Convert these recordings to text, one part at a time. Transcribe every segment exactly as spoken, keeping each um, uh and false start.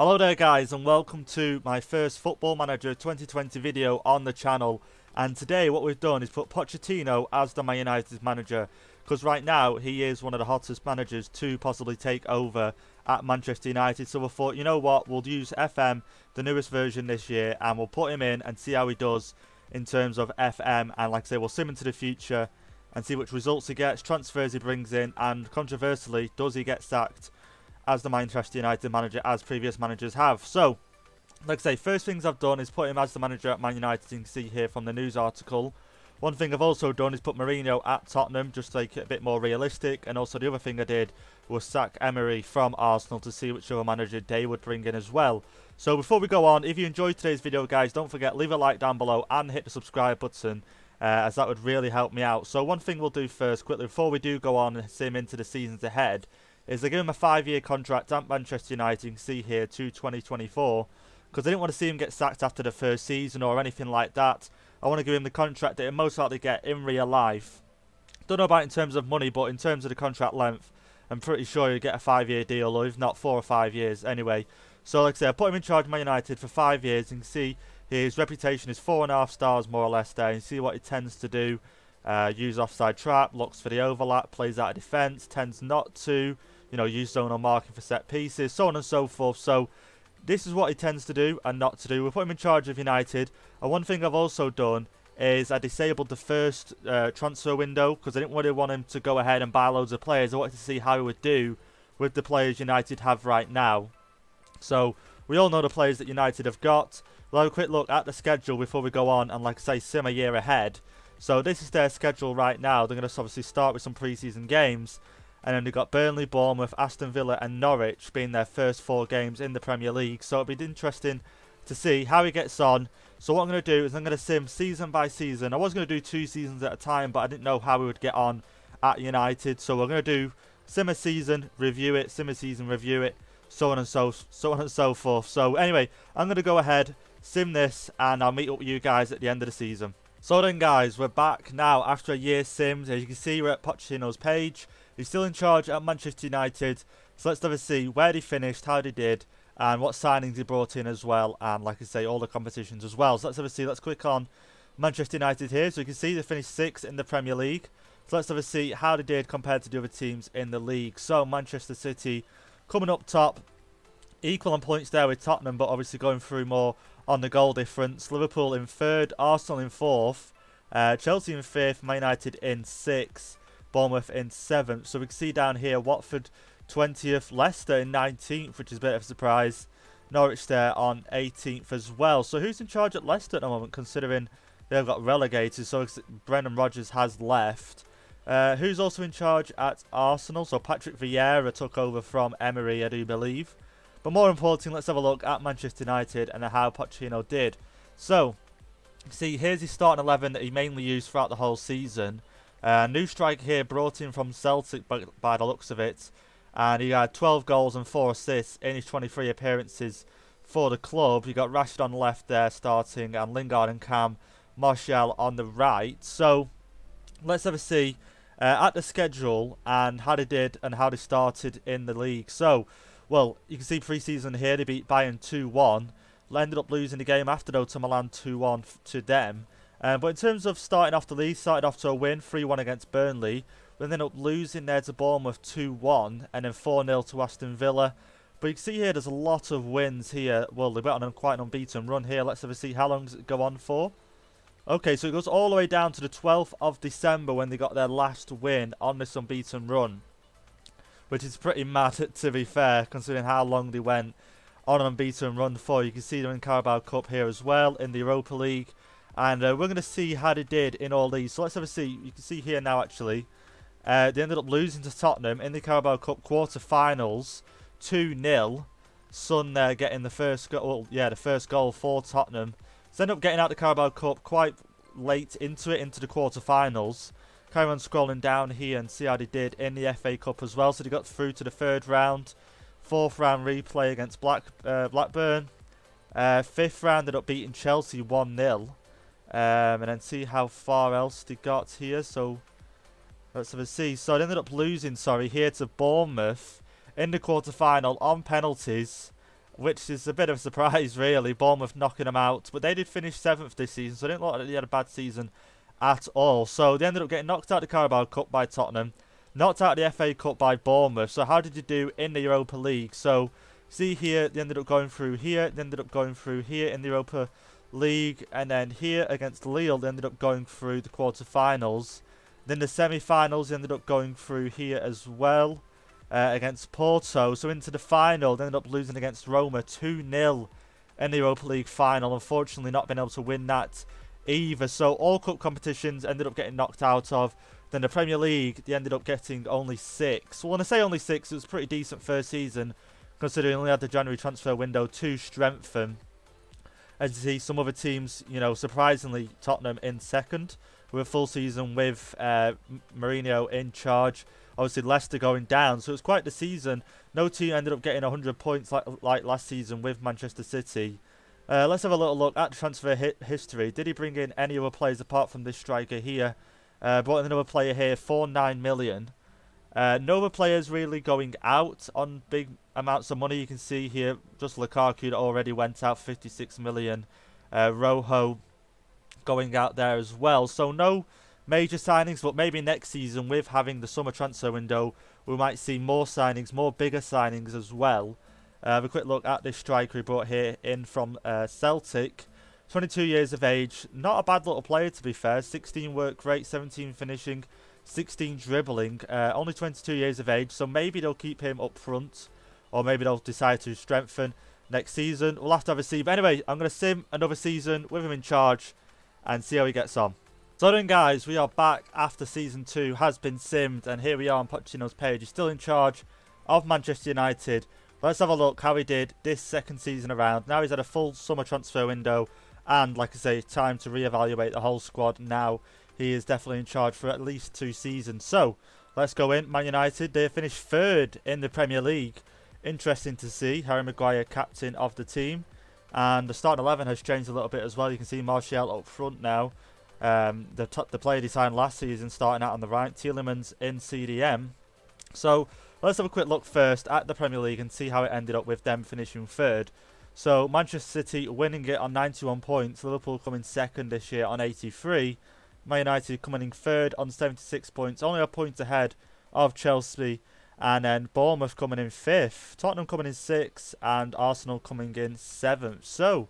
Hello there guys, and welcome to my first Football Manager twenty twenty video on the channel. And today what we've done is put Pochettino as the Man United manager, because right now he is one of the hottest managers to possibly take over at Manchester United. So we thought, you know what, we'll use F M, the newest version this year, and we'll put him in and see how he does in terms of F M. And like I say, we'll sim into the future and see which results he gets, transfers he brings in, and controversially, does he get sacked as the Manchester United manager, as previous managers have. So, like I say, first things I've done is put him as the manager at Man United. You can see here from the news article. One thing I've also done is put Mourinho at Tottenham, just to make it a bit more realistic. And also the other thing I did was sack Emery from Arsenal to see which other manager they would bring in as well. So before we go on, if you enjoyed today's video guys, don't forget, leave a like down below and hit the subscribe button, uh, as that would really help me out. So one thing we'll do first, quickly, before we do go on and sim into the seasons ahead, is they give him a five-year contract at Manchester United, you can see here, to twenty twenty-four, because I didn't want to see him get sacked after the first season or anything like that. I want to give him the contract that he'll most likely get in real life. Don't know about in terms of money, but in terms of the contract length, I'm pretty sure he'll get a five-year deal, or if not, four or five years anyway. So like I said, I put him in charge of Man United for five years, you can see his reputation is four and a half stars more or less there, you can see what he tends to do. Uh, use offside trap, looks for the overlap, plays out of defence, tends not to, you know, use zonal marking for set pieces, so on and so forth. So this is what he tends to do and not to do. We put him in charge of United. And one thing I've also done is I disabled the first uh, transfer window, because I didn't really want him to go ahead and buy loads of players. I wanted to see how he would do with the players United have right now. So we all know the players that United have got. We'll have a quick look at the schedule before we go on and, like I say, sim a year ahead. So this is their schedule right now. They're going to obviously start with some pre-season games. And then they've got Burnley, Bournemouth, Aston Villa and Norwich being their first four games in the Premier League. So it'll be interesting to see how he gets on. So what I'm going to do is I'm going to sim season by season. I was going to do two seasons at a time, but I didn't know how we would get on at United. So we're going to do sim a season, review it, sim a season, review it, so on and so, so on and so forth. So anyway, I'm going to go ahead, sim this, and I'll meet up with you guys at the end of the season. So then guys, we're back now after a year sims. As you can see, we're at Pochettino's page. He's still in charge at Manchester United. So let's have a see where they finished, how they did, and what signings he brought in as well. And like I say, all the competitions as well. So let's have a see, let's click on Manchester United here. So you can see they finished sixth in the Premier League. So let's have a see how they did compared to the other teams in the league. So Manchester City coming up top, equal on points there with Tottenham, but obviously going through more on the goal difference. Liverpool in third, Arsenal in fourth, uh, Chelsea in fifth, Man United in sixth, Bournemouth in seventh. So we can see down here Watford twentieth, Leicester in nineteenth, which is a bit of a surprise. Norwich there on eighteenth as well. So who's in charge at Leicester at the moment, considering they've got relegated? So Brendan Rodgers has left. Uh, who's also in charge at Arsenal? So Patrick Vieira took over from Emery, I do believe. But more importantly, let's have a look at Manchester United and how Pochettino did. So, see, here's his starting eleven that he mainly used throughout the whole season. Uh, new striker here, brought in from Celtic by, by the looks of it. And he had twelve goals and four assists in his twenty-three appearances for the club. You got Rashford on the left there starting, and Lingard and Cam Martial on the right. So, let's have a see uh, at the schedule and how they did and how they started in the league. So, well, you can see pre-season here, they beat Bayern two one. Ended up losing the game after, though, to Milan two one to them. Um, but in terms of starting off the league, started off to a win, three one against Burnley. We ended up losing there to Bournemouth two one, and then four nil to Aston Villa. But you can see here, there's a lot of wins here. Well, they went on quite an unbeaten run here. Let's have a see how long does it go on for. Okay, so it goes all the way down to the twelfth of December when they got their last win on this unbeaten run, which is pretty mad, to be fair, considering how long they went on an unbeaten run for. You can see them in Carabao Cup here as well, in the Europa League. And uh, we're going to see how they did in all these. So let's have a see. You can see here now, actually, uh, they ended up losing to Tottenham in the Carabao Cup quarter-finals, two nil. Son there getting the first goal, well, yeah, the first goal for Tottenham. So they ended up getting out the Carabao Cup quite late into it, into the quarter-finals. Carry on scrolling down here and see how they did in the F A Cup as well. So they got through to the third round, fourth round replay against Black uh, Blackburn, uh, fifth round ended up beating Chelsea one nil, um, and then see how far else they got here. So let's have a see. So they ended up losing, sorry, here to Bournemouth in the quarter final on penalties, which is a bit of a surprise, really. Bournemouth knocking them out. But they did finish seventh this season, so it didn't look like they had a bad season at all. So they ended up getting knocked out of the Carabao Cup by Tottenham, knocked out of the F A Cup by Bournemouth. So how did you do in the Europa League? So see here, they ended up going through here, they ended up going through here in the Europa League. And then here against Lille, they ended up going through the quarterfinals. Then the semi-finals, they ended up going through here as well. Uh, against Porto, so into the final. They ended up losing against Roma two nil in the Europa League final. Unfortunately, not being able to win that either. So all cup competitions ended up getting knocked out of. Then the Premier League, they ended up getting only six. Well, when I say only six, it was a pretty decent first season, considering they only had the January transfer window to strengthen. As you see, some other teams, you know, surprisingly, Tottenham in second, with a full season with uh, Mourinho in charge. Obviously, Leicester going down, so it's quite the season. No team ended up getting one hundred points like, like last season with Manchester City. Uh, let's have a little look at transfer hit history. Did he bring in any other players apart from this striker here? Uh, brought in another player here for nine million. Uh, no other players really going out on big amounts of money. You can see here, just Lukaku that already went out, fifty-six million. Uh, Rojo going out there as well. So no major signings, but maybe next season, with having the summer transfer window, we might see more signings, more bigger signings as well. Uh, have a quick look at this striker we brought here in from uh, Celtic. twenty-two years of age, not a bad little player to be fair. sixteen work rate, seventeen finishing, sixteen dribbling. Uh, only twenty-two years of age, so maybe they'll keep him up front, or maybe they'll decide to strengthen next season. We'll have to have a see. But anyway, I'm going to sim another season with him in charge and see how he gets on. So then guys, we are back after season two has been simmed, and here we are on Pochettino's page. He's still in charge of Manchester United. Let's have a look how he did this second season around. Now he's had a full summer transfer window, and like I say, time to reevaluate the whole squad. Now he is definitely in charge for at least two seasons. So let's go in. Man United, they finished third in the Premier League. Interesting to see. Harry Maguire, captain of the team. And the starting eleven has changed a little bit as well. You can see Martial up front now. Um, the, top, the player he signed last season starting out on the right, Tielemans in C D M. So let's have a quick look first at the Premier League and see how it ended up with them finishing third. So Manchester City winning it on ninety-one points, Liverpool coming second this year on eighty-three, Man United coming in third on seventy-six points, only a point ahead of Chelsea, and then Bournemouth coming in fifth, Tottenham coming in sixth, and Arsenal coming in seventh. So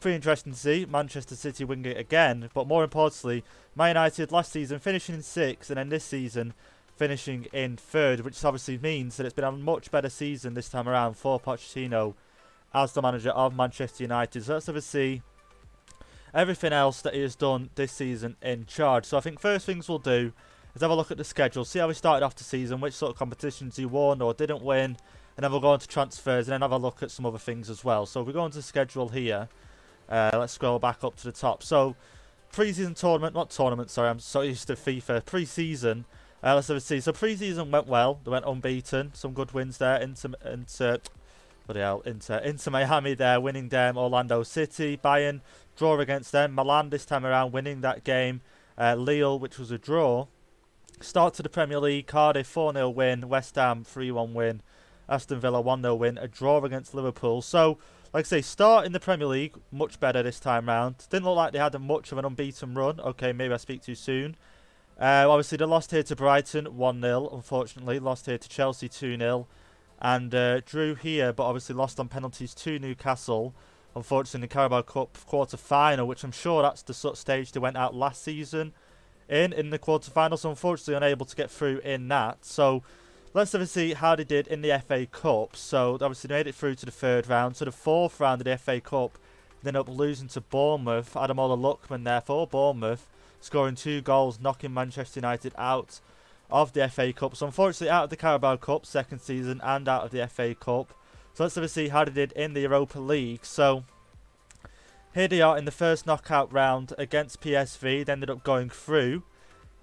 pretty interesting to see Manchester City win it again, but more importantly, Man United last season finishing in sixth, and then this season finishing in third, which obviously means that it's been a much better season this time around for Pochettino as the manager of Manchester United. So let's have a see everything else that he has done this season in charge. So I think first things we'll do is have a look at the schedule, see how he started off the season, which sort of competitions he won or didn't win, and then we'll go on to transfers and then have a look at some other things as well. So we're going to schedule here. Uh, let's scroll back up to the top. So, pre-season tournament, not tournament, sorry, I'm so used to FIFA. Pre-season, uh, let's have a see. So, pre-season went well. They went unbeaten. Some good wins there. Inter, Inter, bloody hell, Inter, Inter Miami there, winning them. Orlando City, Bayern, draw against them. Milan this time around, winning that game. Uh, Lille, which was a draw. Start to the Premier League, Cardiff four nil win. West Ham three one win. Aston Villa one nil win. A draw against Liverpool. So, like I say, start in the Premier League, much better this time round. Didn't look like they had much of an unbeaten run. Okay, maybe I speak too soon. Uh, obviously, they lost here to Brighton, one nil, unfortunately. Lost here to Chelsea, two nil. And uh, drew here, but obviously lost on penalties to Newcastle. Unfortunately, in the Carabao Cup quarter-final, which I'm sure that's the sort of stage they went out last season in, in the quarter-final. So, unfortunately, unable to get through in that. So, let's have a see how they did in the F A Cup. So, obviously, they made it through to the third round. So, the fourth round of the F A Cup, they ended up losing to Bournemouth. Adamola Luckman there for Bournemouth, scoring two goals, knocking Manchester United out of the F A Cup. So, unfortunately, out of the Carabao Cup, second season, and out of the F A Cup. So, let's have a see how they did in the Europa League. So, here they are in the first knockout round against P S V. They ended up going through.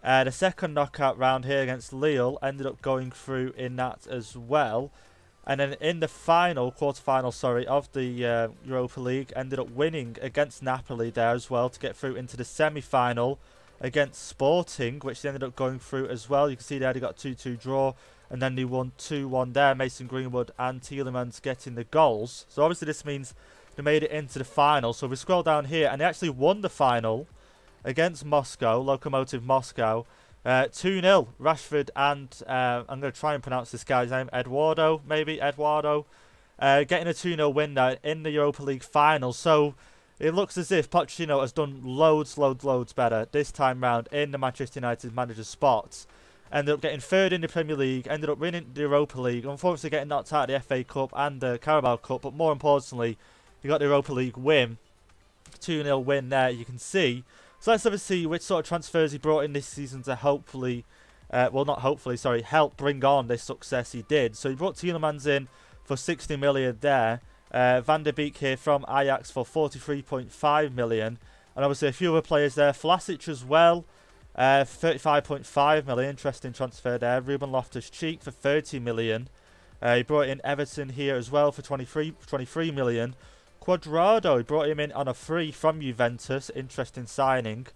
Uh, the second knockout round here against Lille, ended up going through in that as well. And then in the final, quarterfinal, sorry, of the uh, Europa League, ended up winning against Napoli there as well to get through into the semi-final against Sporting, which they ended up going through as well. You can see they already got a two two draw and then they won two one there. Mason Greenwood and Tielemans getting the goals. So obviously this means they made it into the final. So we scroll down here, and they actually won the final against Moscow, Lokomotiv Moscow, two nil. Uh, Rashford and, uh, I'm going to try and pronounce this guy's name, Eduardo, maybe, Eduardo, uh, getting a two nil win there in the Europa League final. So it looks as if Pochettino has done loads, loads, loads better this time round in the Manchester United manager's spots. Ended up getting third in the Premier League, ended up winning the Europa League, unfortunately getting knocked out of the F A Cup and the Carabao Cup, but more importantly, he got the Europa League win, two nil win there, you can see. So let's have a see which sort of transfers he brought in this season to hopefully, uh, well not hopefully, sorry, help bring on this success he did. So he brought Tielemans in for sixty million there, uh, Van der Beek here from Ajax for forty-three point five million, and obviously a few other players there, Vlasic as well, uh, thirty-five point five million, interesting transfer there, Ruben Loftus-Cheek for thirty million, uh, he brought in Everton here as well for twenty-three million, Quadrado, he brought him in on a free from Juventus, interesting signing.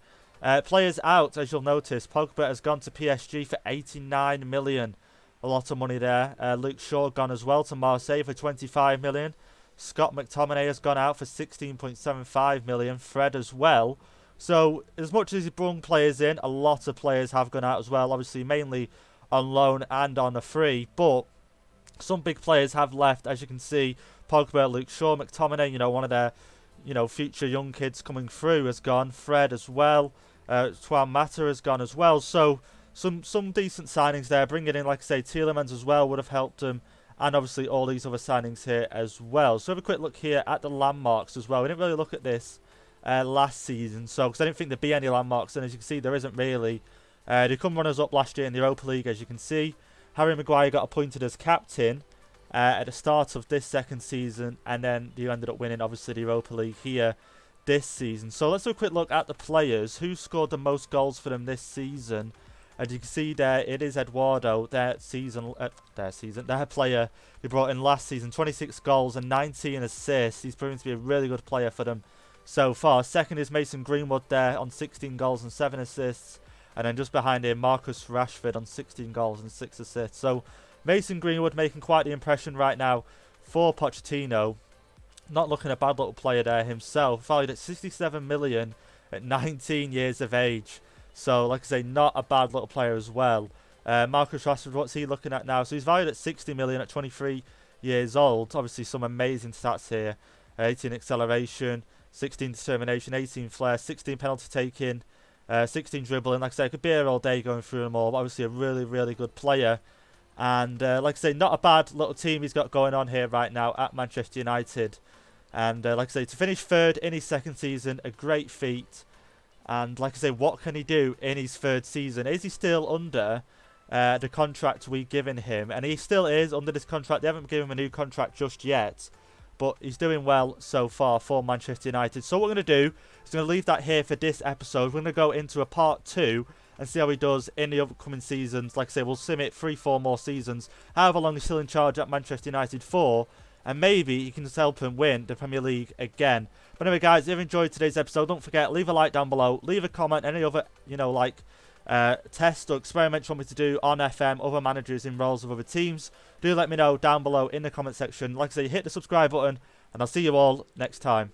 Uh, players out, as you'll notice, Pogba has gone to P S G for eighty-nine million, a lot of money there. Uh, Luke Shaw gone as well to Marseille for twenty-five million, Scott McTominay has gone out for sixteen point seven five million, Fred as well. So as much as he brung players in, a lot of players have gone out as well, obviously mainly on loan and on a free, but some big players have left, as you can see. Pogba, Luke Shaw, McTominay, you know, one of their, you know, future young kids coming through has gone. Fred as well. Uh, Twan Mata has gone as well. So some some decent signings there. Bringing in, like I say, Tielemans as well would have helped them. And obviously all these other signings here as well. So have a quick look here at the landmarks as well. We didn't really look at this uh, last season. So, because I didn't think there'd be any landmarks. And as you can see, there isn't really. Uh, they come runners up last year in the Europa League, as you can see. Harry Maguire got appointed as captain. Uh, at the start of this second season, and then you ended up winning obviously the Europa League here this season. So let's have a quick look at the players who scored the most goals for them this season. As you can see there, it is Eduardo, their season, uh, their season, their player they brought in last season, twenty-six goals and nineteen assists. He's proven to be a really good player for them so far. Second is Mason Greenwood there on sixteen goals and seven assists, and then just behind him Marcus Rashford on sixteen goals and six assists. So Mason Greenwood making quite the impression right now for Pochettino. Not looking a bad little player there himself. Valued at sixty-seven million at nineteen years of age. So, like I say, not a bad little player as well. Uh, Marcus Rashford, what's he looking at now? So he's valued at sixty million at twenty-three years old. Obviously, some amazing stats here. Uh, eighteen acceleration, sixteen determination, eighteen flair, sixteen penalty taking, uh, sixteen dribbling. Like I say, I could be here all day going through them all. But obviously, a really, really good player. And uh, like I say, not a bad little team he's got going on here right now at Manchester United. And uh, like I say, to finish third in his second season, a great feat. And like I say, what can he do in his third season? Is he still under uh, the contract we've given him? And he still is under this contract. They haven't given him a new contract just yet. But he's doing well so far for Manchester United. So what we're going to do is going to leave that here for this episode. We're going to go into a part two and see how he does in the upcoming seasons. Like I say, we'll sim it three, four more seasons, however long he's still in charge at Manchester United for, and maybe you can just help him win the Premier League again. But anyway, guys, if you've enjoyed today's episode, don't forget, leave a like down below, leave a comment, any other, you know, like, uh, test or experiments you want me to do on F M, other managers in roles of other teams. Do let me know down below in the comment section. Like I say, hit the subscribe button, and I'll see you all next time.